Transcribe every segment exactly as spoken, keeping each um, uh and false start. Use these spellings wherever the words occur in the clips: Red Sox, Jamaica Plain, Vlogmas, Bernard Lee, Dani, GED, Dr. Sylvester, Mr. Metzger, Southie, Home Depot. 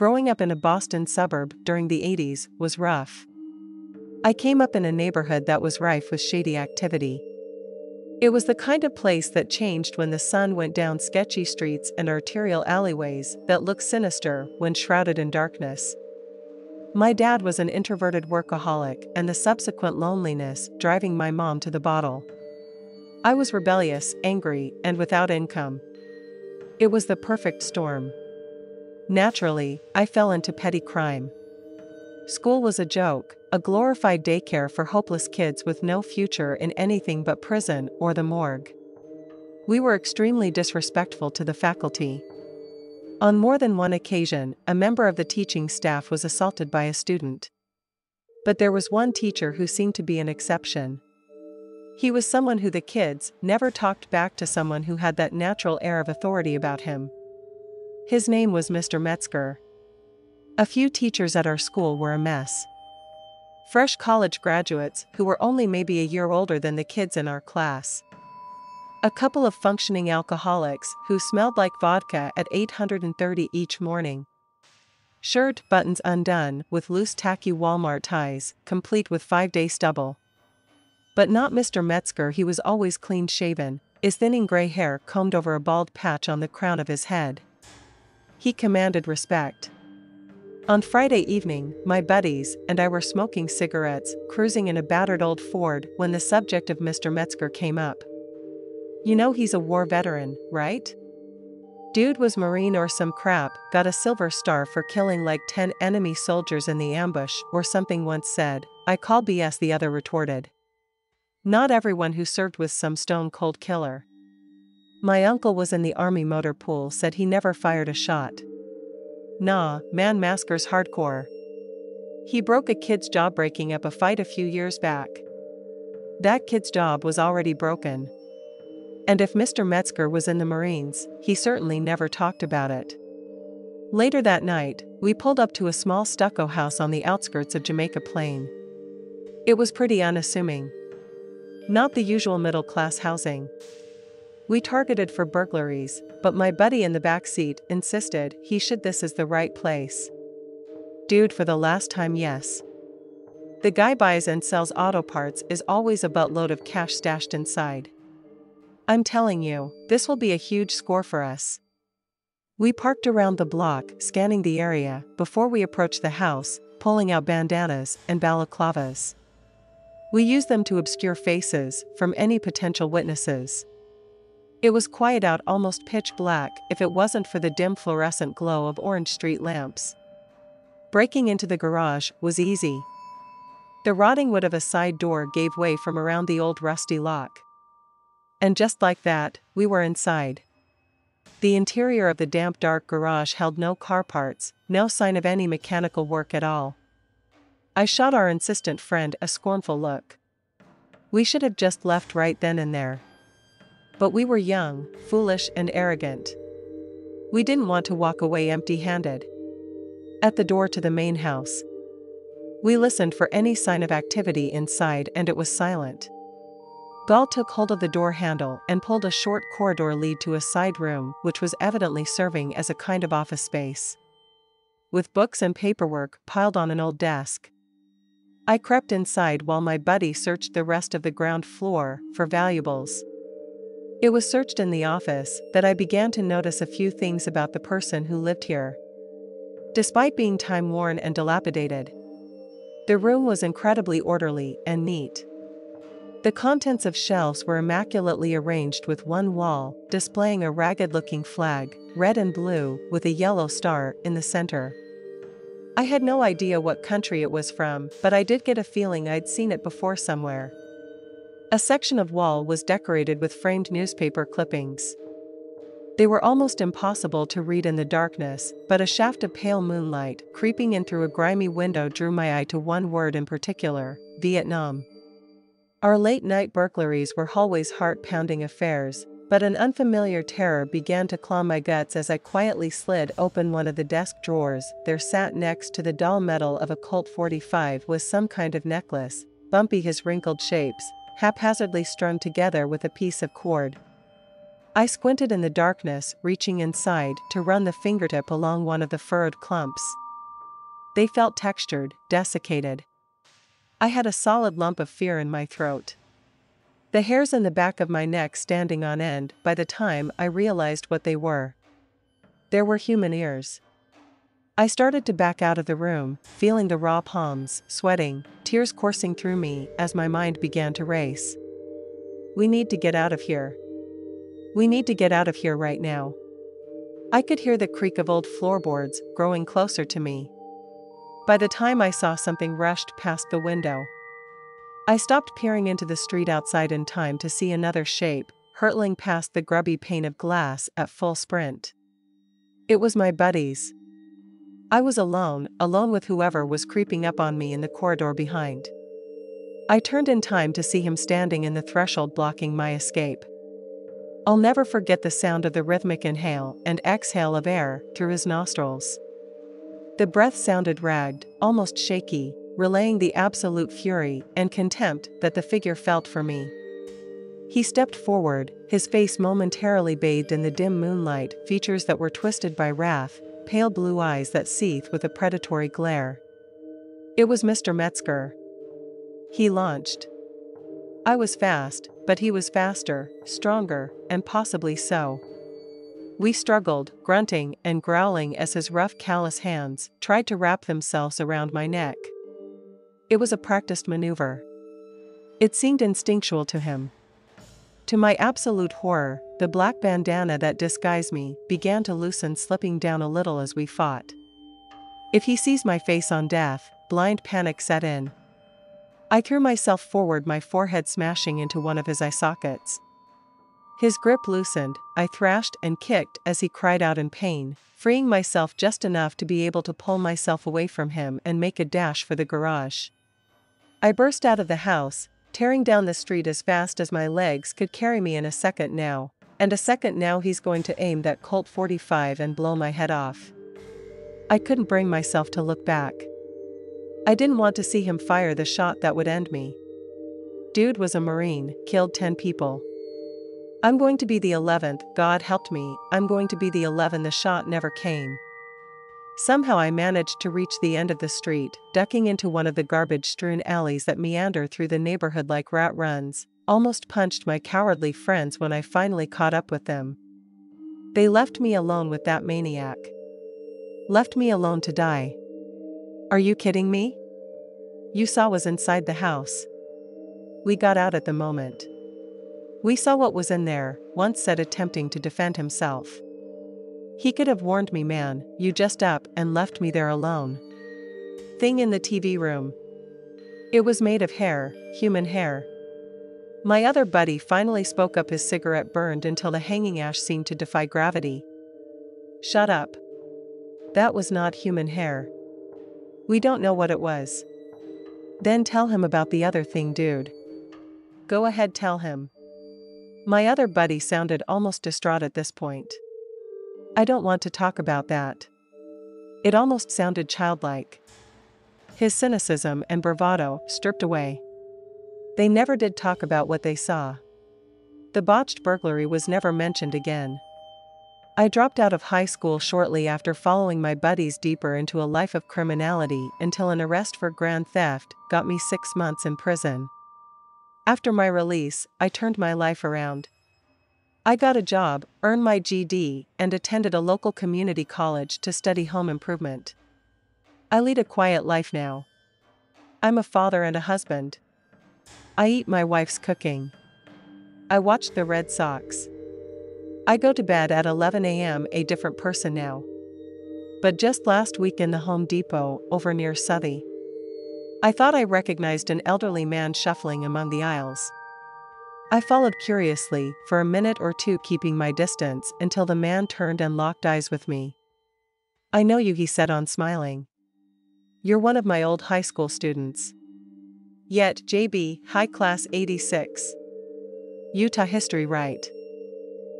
Growing up in a Boston suburb during the eighties was rough. I came up in a neighborhood that was rife with shady activity. It was the kind of place that changed when the sun went down, sketchy streets and arterial alleyways that looked sinister when shrouded in darkness. My dad was an introverted workaholic, and the subsequent loneliness driving my mom to the bottle. I was rebellious, angry, and without income. It was the perfect storm. Naturally, I fell into petty crime. School was a joke, a glorified daycare for hopeless kids with no future in anything but prison or the morgue. We were extremely disrespectful to the faculty. On more than one occasion, a member of the teaching staff was assaulted by a student. But there was one teacher who seemed to be an exception. He was someone who the kids never talked back to, someone who had that natural air of authority about him. His name was Mister Metzger. A few teachers at our school were a mess. Fresh college graduates who were only maybe a year older than the kids in our class. A couple of functioning alcoholics who smelled like vodka at eight hundred thirty each morning. Shirt buttons undone with loose tacky Walmart ties, complete with five-day stubble. But not Mister Metzger. He was always clean-shaven, his thinning gray hair combed over a bald patch on the crown of his head. He commanded respect. On Friday evening, my buddies and I were smoking cigarettes, cruising in a battered old Ford, when the subject of Mister Metzger came up. You know he's a war veteran, right? Dude was Marine or some crap, got a silver star for killing like ten enemy soldiers in the ambush or something, once said. I call B S, the other retorted. Not everyone who served was some stone-cold killer. My uncle was in the Army motor pool, said he never fired a shot. Nah, man, Masker's hardcore. He broke a kid's jaw breaking up a fight a few years back. That kid's jaw was already broken. And if Mister Metzger was in the Marines, he certainly never talked about it. Later that night, we pulled up to a small stucco house on the outskirts of Jamaica Plain. It was pretty unassuming. Not the usual middle-class housing we targeted for burglaries, but my buddy in the back seat insisted he should this is the right place. Dude, for the last time, yes. The guy buys and sells auto parts, is always a buttload of cash stashed inside. I'm telling you, this will be a huge score for us. We parked around the block, scanning the area, before we approached the house, pulling out bandanas and balaclavas. We used them to obscure faces from any potential witnesses. It was quiet out, almost pitch black, if it wasn't for the dim fluorescent glow of orange street lamps. Breaking into the garage was easy. The rotting wood of a side door gave way from around the old rusty lock. And just like that, we were inside. The interior of the damp, dark garage held no car parts, no sign of any mechanical work at all. I shot our insistent friend a scornful look. We should have just left right then and there. But we were young, foolish, and arrogant. We didn't want to walk away empty-handed. At the door to the main house, we listened for any sign of activity inside, and it was silent. Gall took hold of the door handle and pulled a short corridor lead to a side room, which was evidently serving as a kind of office space, with books and paperwork piled on an old desk. I crept inside while my buddy searched the rest of the ground floor for valuables. It was searched in the office that I began to notice a few things about the person who lived here. Despite being time-worn and dilapidated, the room was incredibly orderly and neat. The contents of shelves were immaculately arranged, with one wall displaying a ragged-looking flag, red and blue, with a yellow star in the center. I had no idea what country it was from, but I did get a feeling I'd seen it before somewhere. A section of wall was decorated with framed newspaper clippings. They were almost impossible to read in the darkness, but a shaft of pale moonlight creeping in through a grimy window drew my eye to one word in particular: Vietnam. Our late-night burglaries were always heart-pounding affairs, but an unfamiliar terror began to claw my guts as I quietly slid open one of the desk drawers. There sat next to the dull metal of a Colt forty-five was some kind of necklace, bumpy, his wrinkled shapes haphazardly strung together with a piece of cord. I squinted in the darkness, reaching inside to run the fingertip along one of the furrowed clumps. They felt textured, desiccated. I had a solid lump of fear in my throat. The hairs in the back of my neck standing on end by the time I realized what they were. There were human ears. I started to back out of the room, feeling the raw palms, sweating, tears coursing through me as my mind began to race. We need to get out of here. We need to get out of here right now. I could hear the creak of old floorboards growing closer to me. By the time I saw something rushed past the window, I stopped peering into the street outside in time to see another shape, hurtling past the grubby pane of glass at full sprint. It was my buddies. I was alone, alone with whoever was creeping up on me in the corridor behind. I turned in time to see him standing in the threshold blocking my escape. I'll never forget the sound of the rhythmic inhale and exhale of air through his nostrils. The breath sounded ragged, almost shaky, relaying the absolute fury and contempt that the figure felt for me. He stepped forward, his face momentarily bathed in the dim moonlight, features that were twisted by wrath, pale blue eyes that seethed with a predatory glare. It was Mister Metzger. He launched. I was fast, but he was faster, stronger, and possibly so. We struggled, grunting and growling as his rough, callous hands tried to wrap themselves around my neck. It was a practiced maneuver. It seemed instinctual to him. To my absolute horror, the black bandana that disguised me began to loosen, slipping down a little as we fought. If he sees my face on death, blind panic set in. I threw myself forward, my forehead smashing into one of his eye sockets. His grip loosened, I thrashed and kicked as he cried out in pain, freeing myself just enough to be able to pull myself away from him and make a dash for the garage. I burst out of the house, tearing down the street as fast as my legs could carry me in a second now, and a second now he's going to aim that Colt forty-five and blow my head off. I couldn't bring myself to look back. I didn't want to see him fire the shot that would end me. Dude was a Marine, killed ten people. I'm going to be the eleventh, God helped me, I'm going to be the eleventh. The shot never came. Somehow I managed to reach the end of the street, ducking into one of the garbage-strewn alleys that meander through the neighborhood like rat runs, almost punched my cowardly friends when I finally caught up with them. They left me alone with that maniac. Left me alone to die. Are you kidding me? You saw what was inside the house. We got out at the moment. We saw what was in there, one said, attempting to defend himself. He could have warned me, man, you just up and left me there alone. Thing in the T V room. It was made of hair, human hair. My other buddy finally spoke up, his cigarette burned until the hanging ash seemed to defy gravity. Shut up. That was not human hair. We don't know what it was. Then tell him about the other thing, dude. Go ahead, tell him. My other buddy sounded almost distraught at this point. I don't want to talk about that. It almost sounded childlike. His cynicism and bravado stripped away. They never did talk about what they saw. The botched burglary was never mentioned again. I dropped out of high school shortly after, following my buddies deeper into a life of criminality until an arrest for grand theft got me six months in prison. After my release, I turned my life around. I got a job, earned my G E D, and attended a local community college to study home improvement. I lead a quiet life now. I'm a father and a husband. I eat my wife's cooking. I watch the Red Sox. I go to bed at eleven a m a different person now. But just last week in the Home Depot, over near Southie, I thought I recognized an elderly man shuffling among the aisles. I followed curiously, for a minute or two keeping my distance, until the man turned and locked eyes with me. "I know you," he said, on smiling. "You're one of my old high school students. Yet, J B, high class eighty-six. Utah history, right?"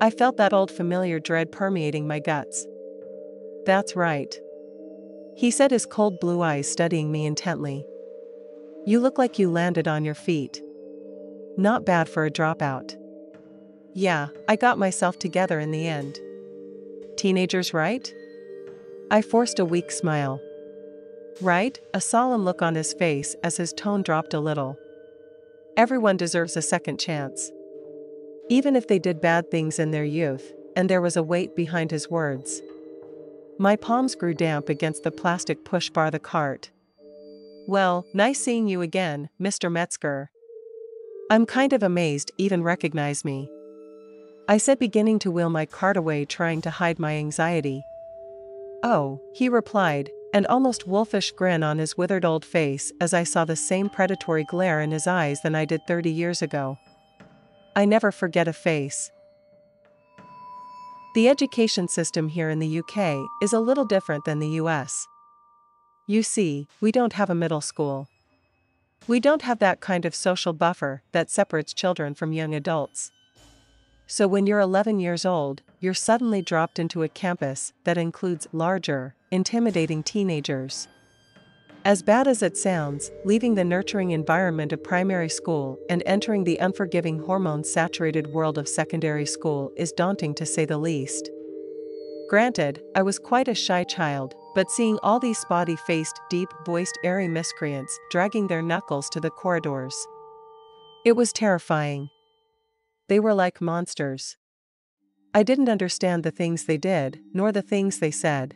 I felt that old familiar dread permeating my guts. "That's right," he said, his cold blue eyes studying me intently. "You look like you landed on your feet. Not bad for a dropout." Yeah, I got myself together in the end. Teenagers, right? I forced a weak smile. Right? A solemn look on his face as his tone dropped a little. Everyone deserves a second chance. Even if they did bad things in their youth, and there was a weight behind his words. My palms grew damp against the plastic push bar the cart. Well, nice seeing you again, Mister Metzger. I'm kind of amazed even recognize me. I said, beginning to wheel my cart away, trying to hide my anxiety. Oh, he replied, an almost wolfish grin on his withered old face as I saw the same predatory glare in his eyes than I did thirty years ago. I never forget a face. The education system here in the U K is a little different than the U S. You see, we don't have a middle school. We don't have that kind of social buffer that separates children from young adults. So when you're eleven years old, you're suddenly dropped into a campus that includes larger, intimidating teenagers. As bad as it sounds, leaving the nurturing environment of primary school and entering the unforgiving hormone-saturated world of secondary school is daunting to say the least. Granted, I was quite a shy child, but seeing all these spotty-faced, deep-voiced, airy miscreants dragging their knuckles to the corridors, it was terrifying. They were like monsters. I didn't understand the things they did, nor the things they said.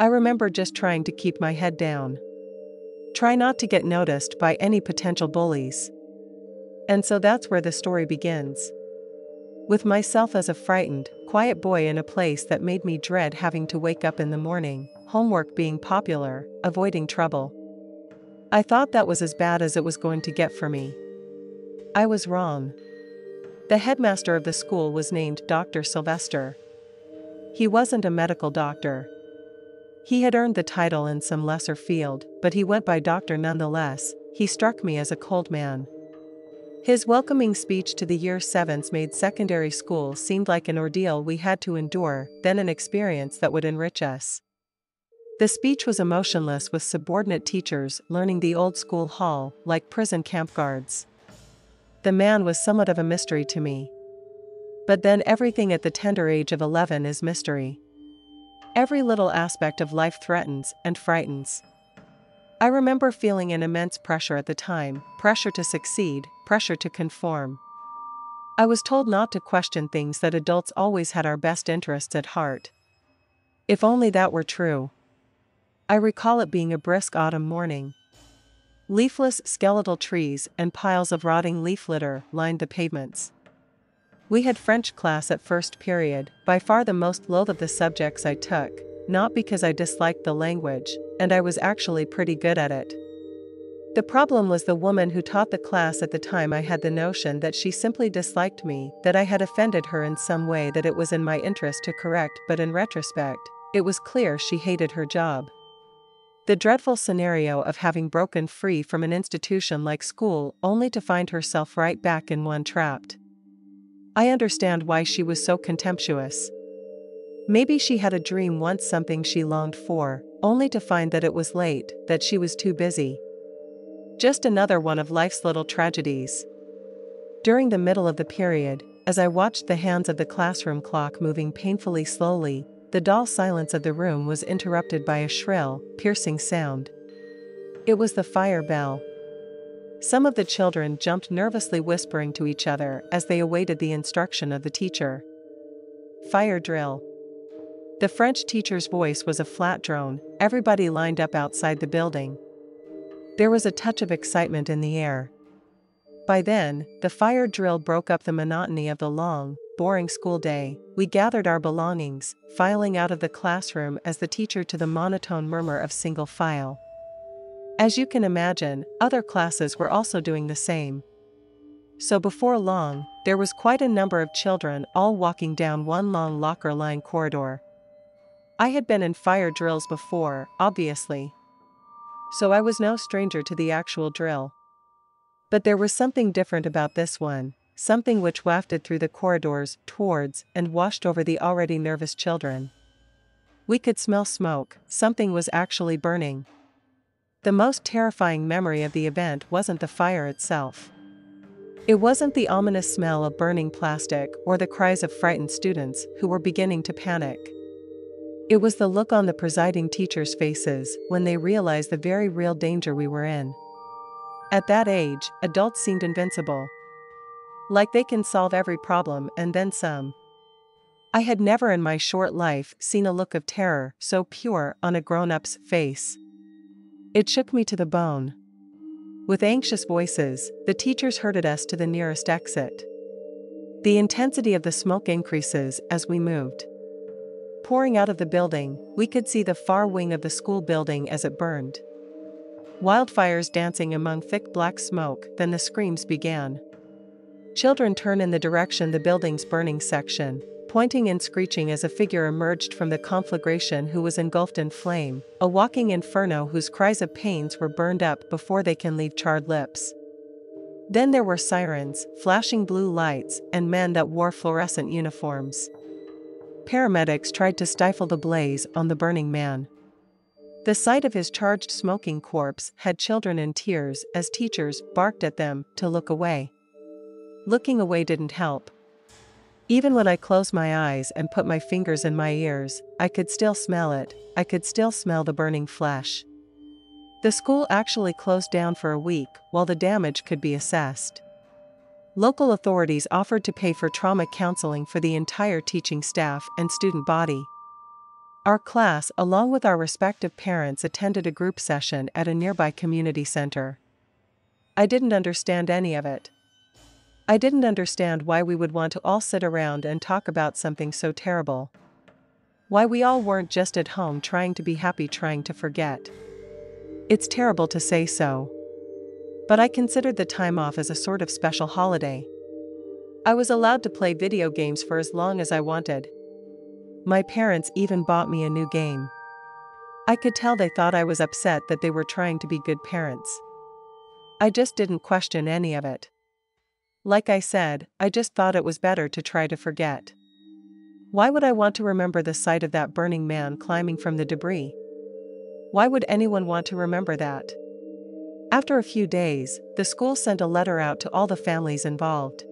I remember just trying to keep my head down. Try not to get noticed by any potential bullies. And so that's where the story begins. With myself as a frightened, quiet boy in a place that made me dread having to wake up in the morning, homework being popular, avoiding trouble. I thought that was as bad as it was going to get for me. I was wrong. The headmaster of the school was named Doctor Sylvester. He wasn't a medical doctor. He had earned the title in some lesser field, but he went by doctor nonetheless. He struck me as a cold man. His welcoming speech to the year sevens made secondary school seemed like an ordeal we had to endure, then an experience that would enrich us. The speech was emotionless, with subordinate teachers learning the old school hall like prison camp guards. The man was somewhat of a mystery to me. But then everything at the tender age of eleven is mystery. Every little aspect of life threatens and frightens. I remember feeling an immense pressure at the time, pressure to succeed, pressure to conform. I was told not to question things, that adults always had our best interests at heart. If only that were true. I recall it being a brisk autumn morning. Leafless skeletal trees and piles of rotting leaf litter lined the pavements. We had French class at first period, by far the most loathed of the subjects I took, not because I disliked the language, and I was actually pretty good at it. The problem was the woman who taught the class at the time. I had the notion that she simply disliked me, that I had offended her in some way, that it was in my interest to correct, but in retrospect, it was clear she hated her job. The dreadful scenario of having broken free from an institution like school only to find herself right back in one trapped. I understand why she was so contemptuous. Maybe she had a dream once, something she longed for, only to find that it was late, that she was too busy. Just another one of life's little tragedies. During the middle of the period, as I watched the hands of the classroom clock moving painfully slowly, the dull silence of the room was interrupted by a shrill, piercing sound. It was the fire bell. Some of the children jumped nervously, whispering to each other as they awaited the instruction of the teacher. Fire drill. The French teacher's voice was a flat drone. Everybody lined up outside the building. There was a touch of excitement in the air. By then, the fire drill broke up the monotony of the long, boring school day. We gathered our belongings, filing out of the classroom as the teacher to the monotone murmur of single file. As you can imagine, other classes were also doing the same. So before long, there was quite a number of children all walking down one long locker-line corridor. I had been in fire drills before, obviously. So I was no stranger to the actual drill. But there was something different about this one, something which wafted through the corridors towards and washed over the already nervous children. We could smell smoke. Something was actually burning. The most terrifying memory of the event wasn't the fire itself. It wasn't the ominous smell of burning plastic or the cries of frightened students who were beginning to panic. It was the look on the presiding teachers' faces when they realized the very real danger we were in. At that age, adults seemed invincible. Like they can solve every problem and then some. I had never in my short life seen a look of terror so pure on a grown-up's face. It shook me to the bone. With anxious voices, the teachers herded us to the nearest exit. The intensity of the smoke increases as we moved. Pouring out of the building, we could see the far wing of the school building as it burned. Wildfires dancing among thick black smoke, then the screams began. Children turned in the direction the building's burning section, pointing and screeching as a figure emerged from the conflagration who was engulfed in flame, a walking inferno whose cries of pains were burned up before they can leave charred lips. Then there were sirens, flashing blue lights, and men that wore fluorescent uniforms. Paramedics tried to stifle the blaze on the burning man. The sight of his charged smoking corpse had children in tears as teachers barked at them to look away. Looking away didn't help. Even when I closed my eyes and put my fingers in my ears, I could still smell it. I could still smell the burning flesh. The school actually closed down for a week while the damage could be assessed. Local authorities offered to pay for trauma counseling for the entire teaching staff and student body. Our class, along with our respective parents, attended a group session at a nearby community center. I didn't understand any of it. I didn't understand why we would want to all sit around and talk about something so terrible. Why we all weren't just at home trying to be happy, trying to forget. It's terrible to say so. But I considered the time off as a sort of special holiday. I was allowed to play video games for as long as I wanted. My parents even bought me a new game. I could tell they thought I was upset that they were trying to be good parents. I just didn't question any of it. Like I said, I just thought it was better to try to forget. Why would I want to remember the sight of that burning man climbing from the debris? Why would anyone want to remember that? After a few days, the school sent a letter out to all the families involved.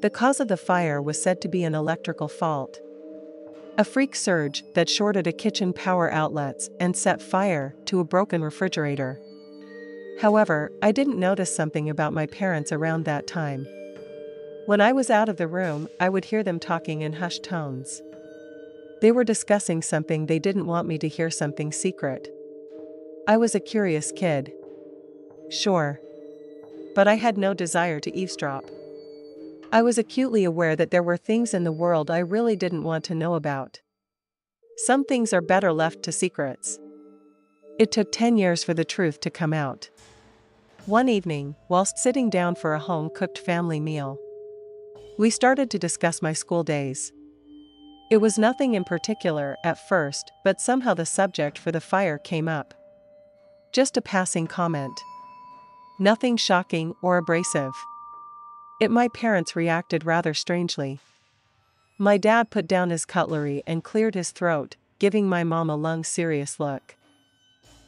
The cause of the fire was said to be an electrical fault. A freak surge that shorted a kitchen power outlets and set fire to a broken refrigerator. However, I didn't notice something about my parents around that time. When I was out of the room, I would hear them talking in hushed tones. They were discussing something they didn't want me to hear, something secret. I was a curious kid. Sure. But I had no desire to eavesdrop. I was acutely aware that there were things in the world I really didn't want to know about. Some things are better left to secrets. It took ten years for the truth to come out. One evening, whilst sitting down for a home-cooked family meal, we started to discuss my school days. It was nothing in particular at first, but somehow the subject for the fire came up. Just a passing comment. Nothing shocking or abrasive. It my parents reacted rather strangely. My dad put down his cutlery and cleared his throat, giving my mom a long serious look.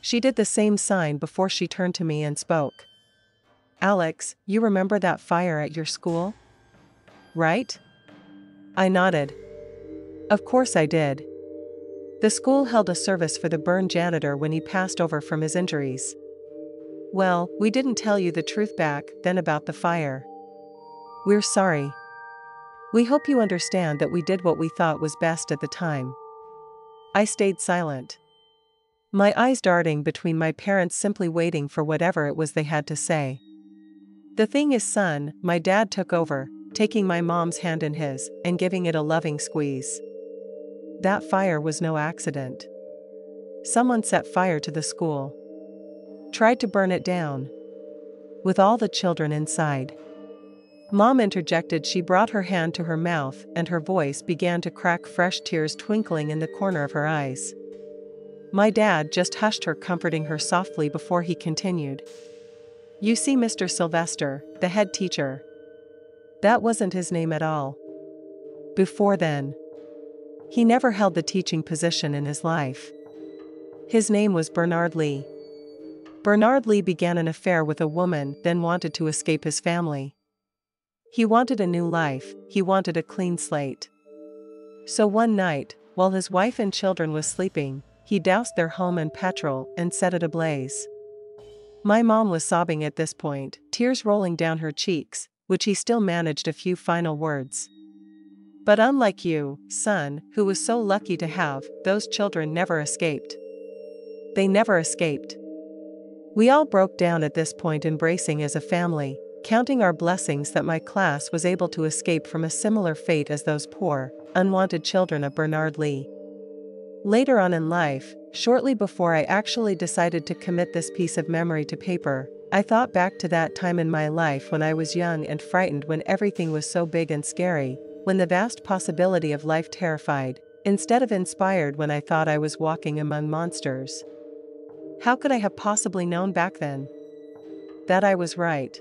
She did the same sign before she turned to me and spoke. "Alex, you remember that fire at your school? Right?" I nodded. Of course I did. The school held a service for the burned janitor when he passed over from his injuries. "Well, we didn't tell you the truth back then about the fire. We're sorry. We hope you understand that we did what we thought was best at the time." I stayed silent. My eyes darting between my parents, simply waiting for whatever it was they had to say. "The thing is, son," my dad took over, taking my mom's hand in his and giving it a loving squeeze. "That fire was no accident. Someone set fire to the school. Tried to burn it down. With all the children inside." Mom interjected. She brought her hand to her mouth and her voice began to crack, fresh tears twinkling in the corner of her eyes. My dad just hushed her, comforting her softly before he continued. "You see, Mister Sylvester, the head teacher. That wasn't his name at all. Before then, he never held the teaching position in his life. His name was Bernard Lee. Bernard Lee began an affair with a woman, then wanted to escape his family. He wanted a new life, he wanted a clean slate. So one night, while his wife and children was sleeping, he doused their home in petrol and set it ablaze. My mom was sobbing at this point, tears rolling down her cheeks, which he still managed a few final words. But unlike you, son, who was so lucky to have, those children never escaped. They never escaped. We all broke down at this point, embracing as a family, counting our blessings that my class was able to escape from a similar fate as those poor, unwanted children of Bernard Lee. Later on in life, shortly before I actually decided to commit this piece of memory to paper, I thought back to that time in my life when I was young and frightened, when everything was so big and scary, when the vast possibility of life terrified, instead of inspired, when I thought I was walking among monsters. How could I have possibly known back then that I was right?